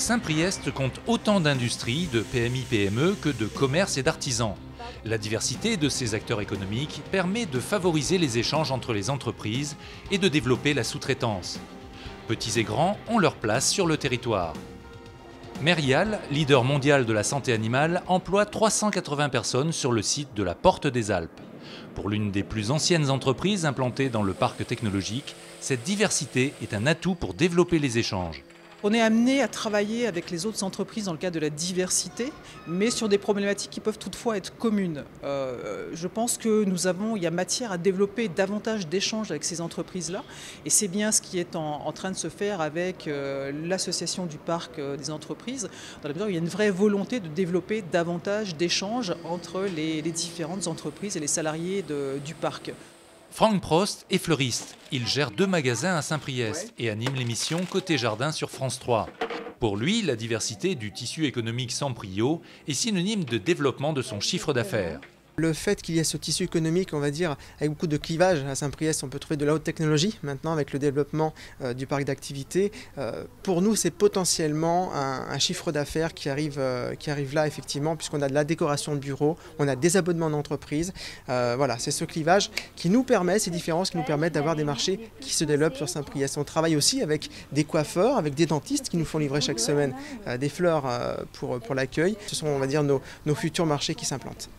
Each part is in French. Saint-Priest compte autant d'industries, de PMI-PME que de commerces et d'artisans. La diversité de ces acteurs économiques permet de favoriser les échanges entre les entreprises et de développer la sous-traitance. Petits et grands ont leur place sur le territoire. Merial, leader mondial de la santé animale, emploie 380 personnes sur le site de la Porte des Alpes. Pour l'une des plus anciennes entreprises implantées dans le parc technologique, cette diversité est un atout pour développer les échanges. On est amené à travailler avec les autres entreprises dans le cadre de la diversité, mais sur des problématiques qui peuvent toutefois être communes. Je pense que il y a matière à développer davantage d'échanges avec ces entreprises-là, et c'est bien ce qui est en train de se faire avec l'association du parc des entreprises, dans la mesure où il y a une vraie volonté de développer davantage d'échanges entre les différentes entreprises et les salariés du parc. Frank Prost est fleuriste. Il gère 2 magasins à Saint-Priest et anime l'émission Côté jardin sur France 3. Pour lui, la diversité du tissu économique saint-priot est synonyme de développement de son chiffre d'affaires. Le fait qu'il y ait ce tissu économique, on va dire, avec beaucoup de clivages à Saint-Priest, on peut trouver de la haute technologie maintenant avec le développement du parc d'activités. Pour nous, c'est potentiellement un chiffre d'affaires qui arrive là, effectivement, puisqu'on a de la décoration de bureaux, on a des abonnements d'entreprise. Voilà, c'est ce clivage qui nous permet, ces différences qui nous permettent d'avoir des marchés qui se développent sur Saint-Priest. On travaille aussi avec des coiffeurs, avec des dentistes qui nous font livrer chaque semaine des fleurs pour l'accueil. Ce sont, on va dire, nos futurs marchés qui s'implantent.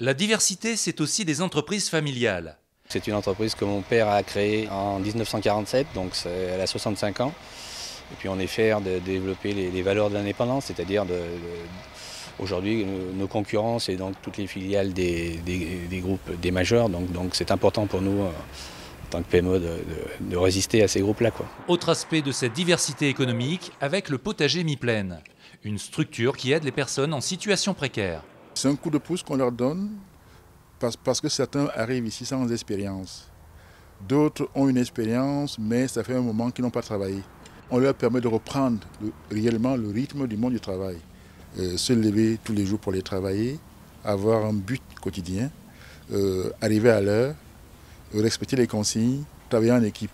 La diversité, c'est aussi des entreprises familiales. C'est une entreprise que mon père a créée en 1947, donc elle a 65 ans. Et puis on est fiers de développer les valeurs de l'indépendance, c'est-à-dire aujourd'hui nos concurrents, c'est donc toutes les filiales des groupes des majeurs. Donc c'est important pour nous, en tant que PME, de résister à ces groupes-là. Autre aspect de cette diversité économique, avec le potager MiPlaine, une structure qui aide les personnes en situation précaire. C'est un coup de pouce qu'on leur donne parce que certains arrivent ici sans expérience. D'autres ont une expérience, mais ça fait un moment qu'ils n'ont pas travaillé. On leur permet de reprendre réellement le rythme du monde du travail. Se lever tous les jours pour les travailler, avoir un but quotidien, arriver à l'heure, respecter les consignes, travailler en équipe.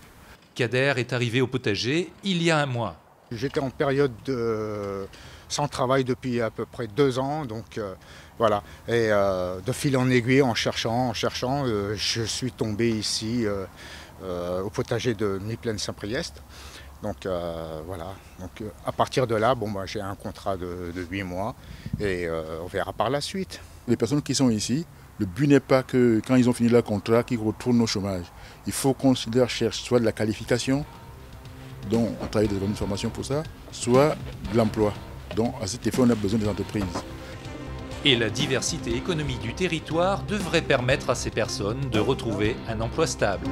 Kader est arrivé au potager il y a un mois. J'étais en période sans travail depuis à peu près 2 ans, donc voilà. Et de fil en aiguille, en cherchant, je suis tombé ici au potager de MiPlaine Saint-Priest. Donc voilà. Donc à partir de là, bon, bah, j'ai un contrat de 8 mois et on verra par la suite. Les personnes qui sont ici, le but n'est pas que quand ils ont fini leur contrat, qu'ils retournent au chômage. Il faut qu'on leur cherche soit de la qualification, dont on travaille dans une formation pour ça, soit de l'emploi. Donc à cet effet, on a besoin des entreprises. Et la diversité économique du territoire devrait permettre à ces personnes de retrouver un emploi stable.